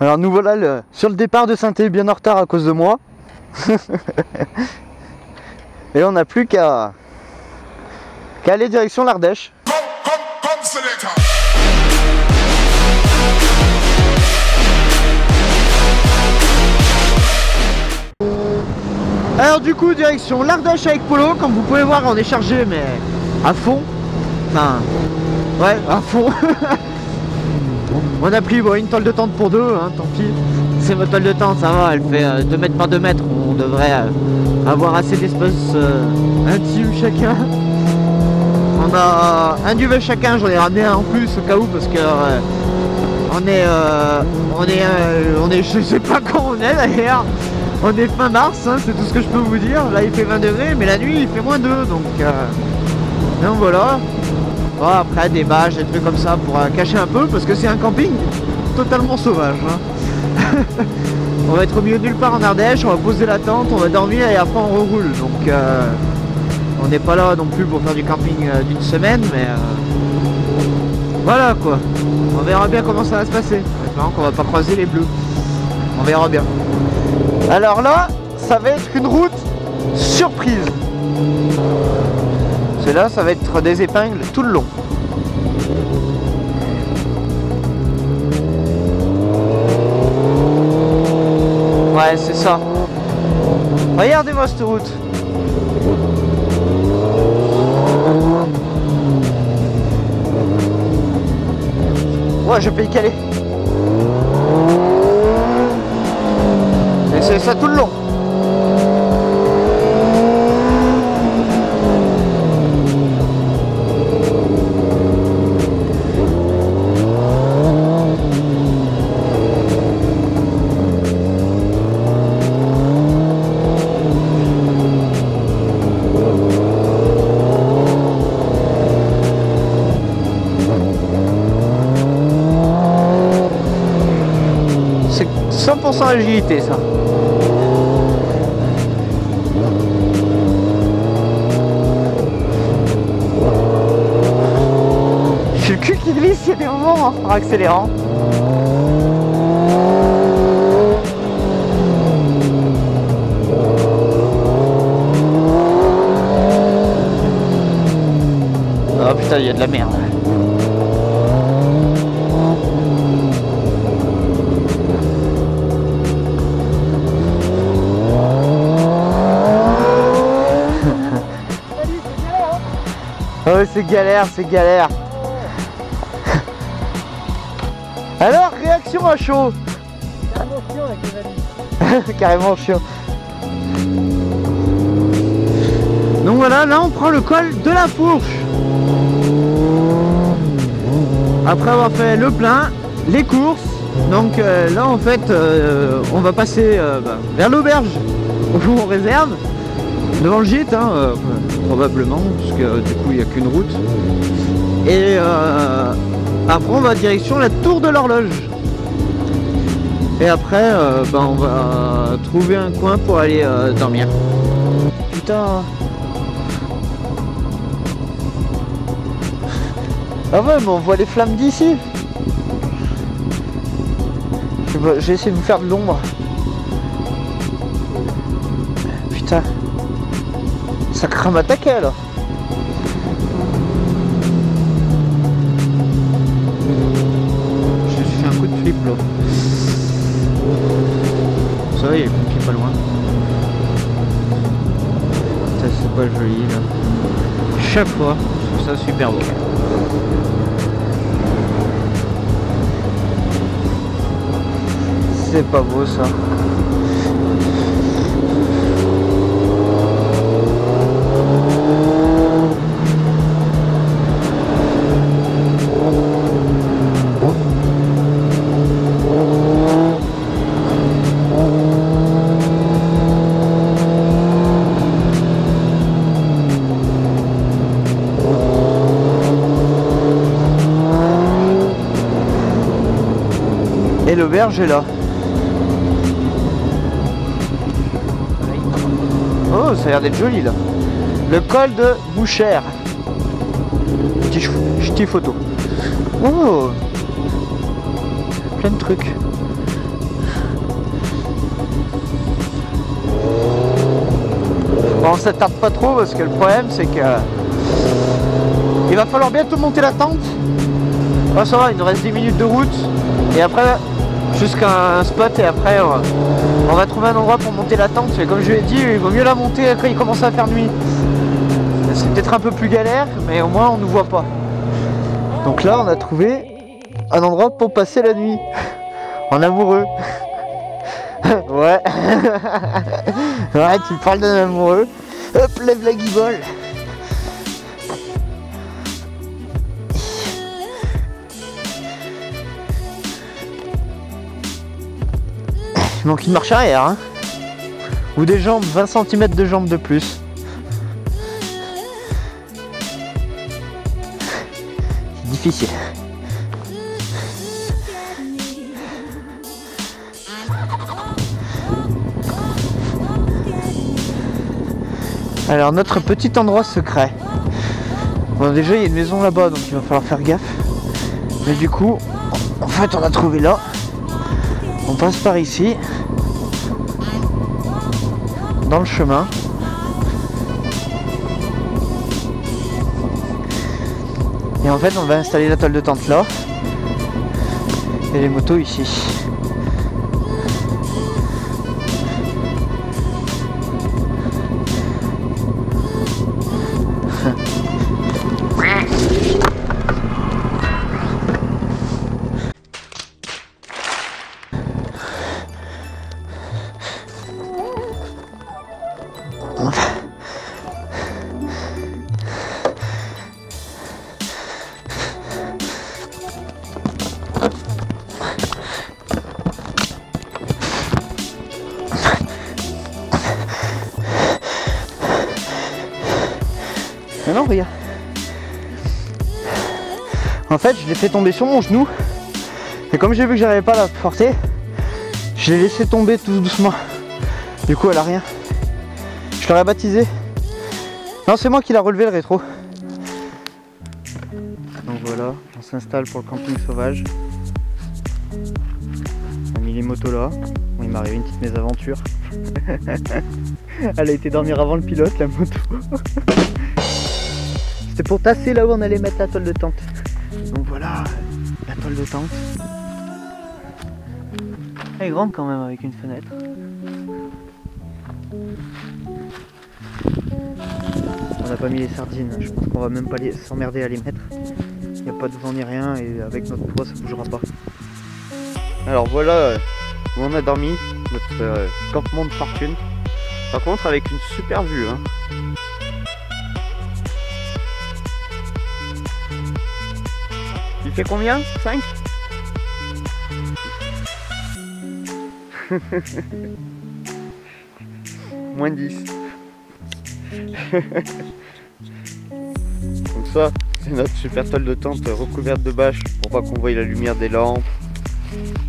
Alors nous voilà sur le départ de Saint-Étienne, bien en retard à cause de moi. Et on n'a plus qu'à aller direction l'Ardèche. Alors du coup, direction l'Ardèche avec Polo. Comme vous pouvez voir, on est chargé mais à fond. Enfin, ouais, à fond. On a pris bon, une toile de tente pour deux, hein, tant pis. C'est votre toile de tente, ça va, elle fait 2 mètres par 2 mètres. On devrait avoir assez d'espace intime chacun. On a un duvet chacun, j'en ai ramené un en plus au cas où, parce que je sais pas quand on est d'ailleurs. On est fin mars, hein, c'est tout ce que je peux vous dire. Là il fait 20 degrés, mais la nuit il fait moins 2, donc voilà. Bon, après des bâches, des trucs comme ça pour cacher un peu, parce que c'est un camping totalement sauvage, hein. On va être au milieu de nulle part en Ardèche, on va poser la tente, on va dormir et après on roule. Donc on n'est pas là non plus pour faire du camping d'une semaine, mais voilà quoi. On verra bien comment ça va se passer. Maintenant qu'on va pas croiser les bleus, on verra bien. Alors là, ça va être une route surprise. Celle-là, ça va être des épingles tout le long. Ouais, c'est ça. Regardez-moi cette route. Ouais, je peux y caler. C'est ça tout le long. C'est 100% agilité ça. J'ai le cul qui glisse, il y a des moments en accélérant. Oh putain, il y a de la merde. Oh, c'est galère, c'est galère. Alors, réaction à chaud. Carrément chiant avec les valises. Carrément chiant. Donc voilà, là on prend le col de la Fourche. Après avoir fait le plein, les courses. Donc là en fait, on va passer vers l'auberge où on réserve. Devant le gîte, hein, probablement, parce que du coup il n'y a qu'une route. Et après on va direction la tour de l'horloge. Et après on va trouver un coin pour aller dormir. Putain. Ah ouais, mais on voit les flammes d'ici. J'ai essayé de vous faire de l'ombre. Putain. Ça crame à taquet là. Je me suis fait un coup de flip là. Ça va, il y a qui est pas loin. Putain, c'est pas joli là. Chaque fois, je trouve ça super beau. C'est pas beau ça. L'auberge est là. Oh, ça a l'air d'être joli là. Le col de Bouchère. Petite photo. Oh. plein de trucs. Bon, on s'attarde pas trop parce que le problème c'est que il va falloir bientôt monter la tente. Bon, ça va, il nous reste 10 minutes de route et après jusqu'à un spot et après on va trouver un endroit pour monter la tente. Mais comme je l'ai dit, il vaut mieux la monter quand il commence à faire nuit. C'est peut-être un peu plus galère, mais au moins on ne nous voit pas. Donc là on a trouvé un endroit pour passer la nuit. En amoureux. Ouais. Ouais, tu parles d'un amoureux. Hop, lève la guibole. Il manque une marche arrière, hein. Ou des jambes, 20 cm de jambes de plus. C'est difficile. Alors notre petit endroit secret. Bon, déjà il y a une maison là-bas donc il va falloir faire gaffe. Mais du coup, en fait on a trouvé là. On passe par ici. Dans le chemin. Et en fait on va installer la toile de tente là. Et les motos ici. Non, regarde. En fait, je l'ai fait tomber sur mon genou. Et comme j'ai vu que j'arrivais pas à la porter, je l'ai laissé tomber tout doucement. Du coup, elle a rien. Je l'aurais baptisé. Non, c'est moi qui l'a relevé le rétro. Donc voilà, on s'installe pour le camping sauvage. On a mis les motos là. Bon, il m'est arrivé une petite mésaventure. Elle a été dormir avant le pilote, la moto. C'était pour tasser là où on allait mettre la toile de tente. Donc voilà, la toile de tente. Elle est grande quand même avec une fenêtre. On n'a pas mis les sardines, je pense qu'on va même pas s'emmerder à les mettre. Il n'y a pas de vent ni rien et avec notre poids ça bougera pas. Alors voilà où on a dormi, notre campement de fortune. Par contre avec une super vue. Hein. Il fait combien? 5? Moins 10. Donc ça, c'est notre super toile de tente recouverte de bâches pour pas qu'on voie la lumière des lampes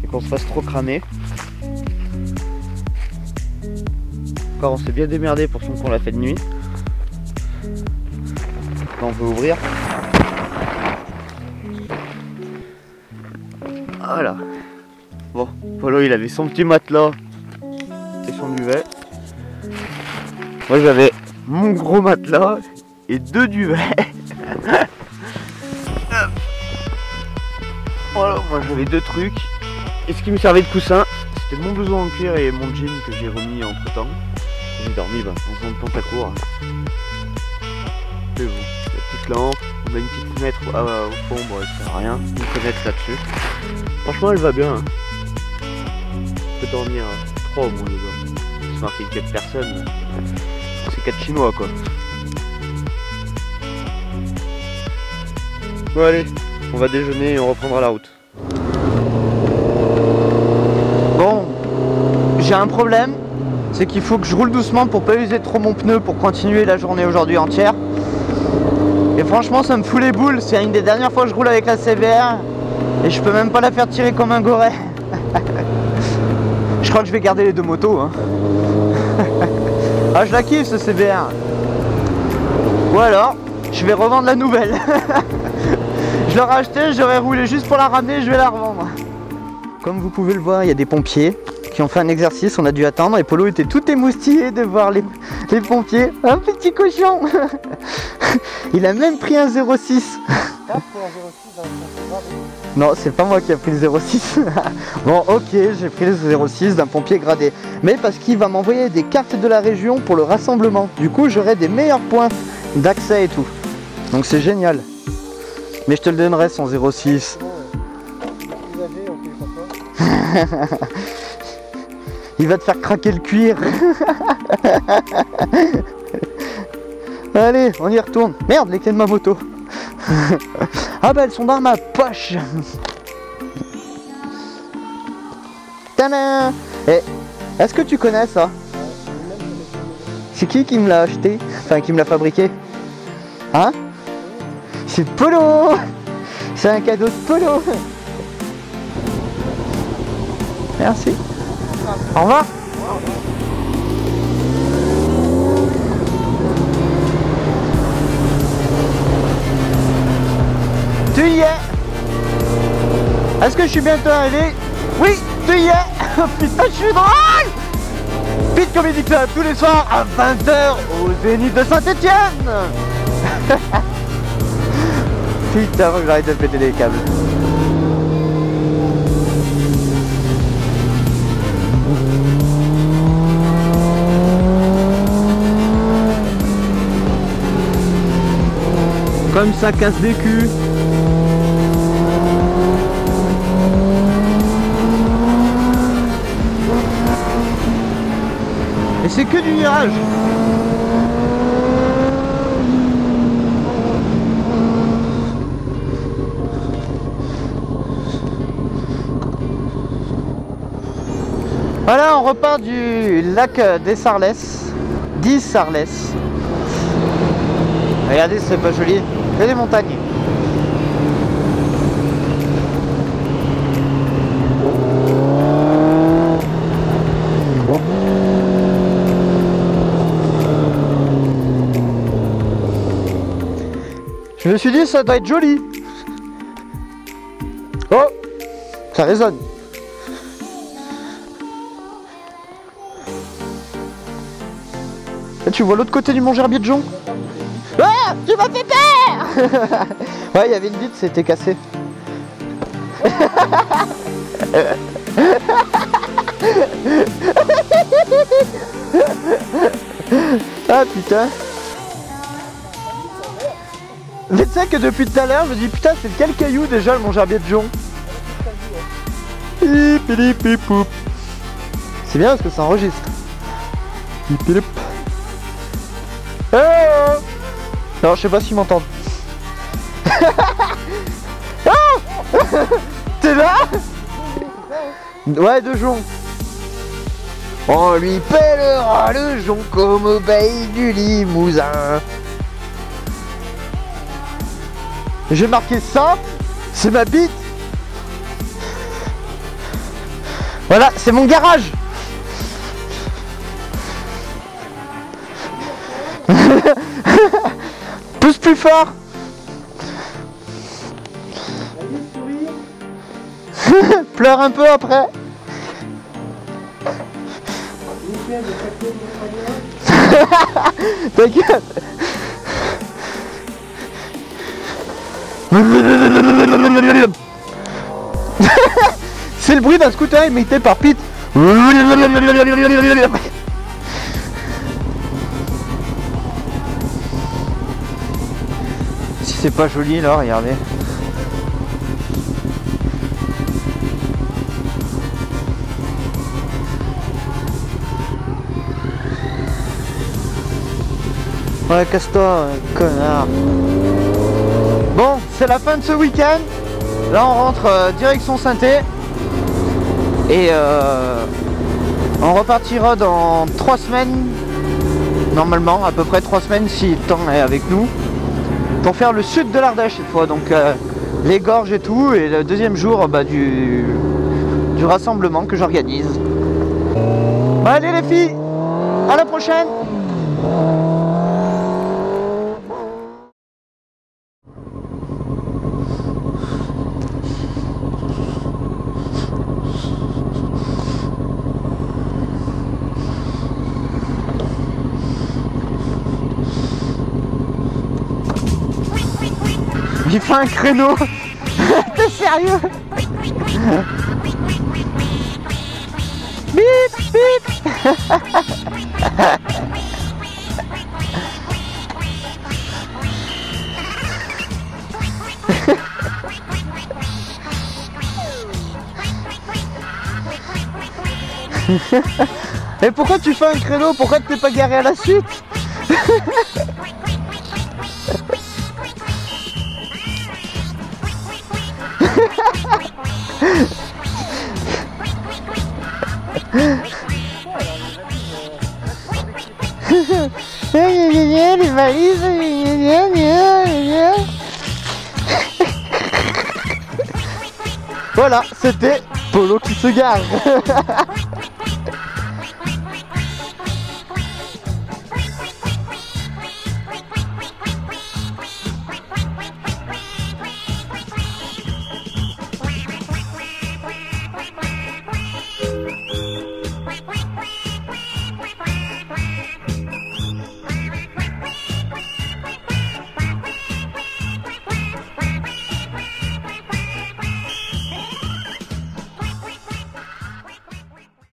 et qu'on se fasse trop cramer. Encore on s'est bien démerdé pour qu'on l'a fait de nuit. Là on peut ouvrir. Voilà. Bon, Polo il avait son petit matelas et son duvet. Moi j'avais mon gros matelas et 2 duvets. Voilà, moi j'avais 2 trucs. Et ce qui me servait de coussin, c'était mon blouson en cuir et mon jean que j'ai remis entre temps. J'ai dormi ben, en faisant de pantacourt. Mais bon, la petite lampe, on a une petite fenêtre au fond, bon, ça sert à rien, une fenêtre là-dessus. Franchement elle va bien, hein. On peut dormir 3 au moins les gars, c'est marqué 4 personnes, c'est 4 chinois quoi. Bon allez, on va déjeuner et on reprendra la route. Bon, j'ai un problème, c'est qu'il faut que je roule doucement pour pas user trop mon pneu pour continuer la journée aujourd'hui entière. Et franchement ça me fout les boules, c'est une des dernières fois que je roule avec la CBR. Et je peux même pas la faire tirer comme un goret. Je crois que je vais garder les 2 motos. Hein. Ah, je la kiffe ce CBR. Ou alors, je vais revendre la nouvelle. Je l'aurais achetée, j'aurais roulé juste pour la ramener, je vais la revendre. Comme vous pouvez le voir, il y a des pompiers qui ont fait un exercice, on a dû attendre et Polo était tout émoustillé de voir les pompiers. Un petit cochon. Il a même pris un 0,6. Non, c'est pas moi qui a pris le 0,6. Bon, ok, j'ai pris le 0,6 d'un pompier gradé. Mais parce qu'il va m'envoyer des cartes de la région pour le rassemblement. Du coup, j'aurai des meilleurs points d'accès et tout. Donc c'est génial. Mais je te le donnerai son 0,6. Il va te faire craquer le cuir. Allez, on y retourne. Merde, les clés de ma moto. Ah bah elles sont dans ma poche. Tadam. Est-ce que tu connais ça? C'est qui me l'a acheté? Enfin qui me l'a fabriqué? Hein? C'est Polo. C'est un cadeau de Polo. Merci. Au revoir. Tu y es? Est-ce que je suis bientôt arrivé? Oui, tu y es. Oh putain, je suis drôle. Pit Comédie Club tous les soirs à 20 h au Zénith de Saint-Étienne. Putain, faut que j'arrête de péter les câbles. Comme ça casse des culs. Et c'est que du mirage. Voilà, on repart du lac d'Issarlès. Regardez, c'est pas joli. Il y a des montagnes. Je me suis dit, ça doit être joli. Oh, ça résonne. Là, tu vois l'autre côté du mont Gerbier-de-Jonc. Ah, tu m'as fait peur. Ouais, il y avait une vitre, c'était cassé. Ah putain. Mais tu sais que depuis tout à l'heure, je me dis putain, c'est quel caillou déjà le mont Gerbier-de-Jonc. C'est bien parce que ça enregistre. Alors je sais pas s'ils m'entendent. Ah. T'es là? Ouais, de jonc. On lui pèlera le jonc comme au bail du Limousin. J'ai marqué ça, c'est ma bite. Voilà, c'est mon garage. Pousse plus fort. Pleure un peu après. T'inquiète. C'est le bruit d'un scooter imité par Pete. C'est pas joli là, regardez. Ouais, casse-toi, connard. Bon, c'est la fin de ce week-end. Là, on rentre direction Saint-Étienne. Et on repartira dans 3 semaines. Normalement, à peu près 3 semaines si le temps est avec nous. Pour faire le sud de l'Ardèche cette fois, donc les gorges et tout, et le deuxième jour bah, du rassemblement que j'organise. Bah, allez les filles, à la prochaine. J'ai fait un créneau. T'es sérieux? Bip bip. Et pourquoi tu fais un créneau? Pourquoi tu t'es pas garé à la suite? Les valises, voilà, c'était Polo qui se gare.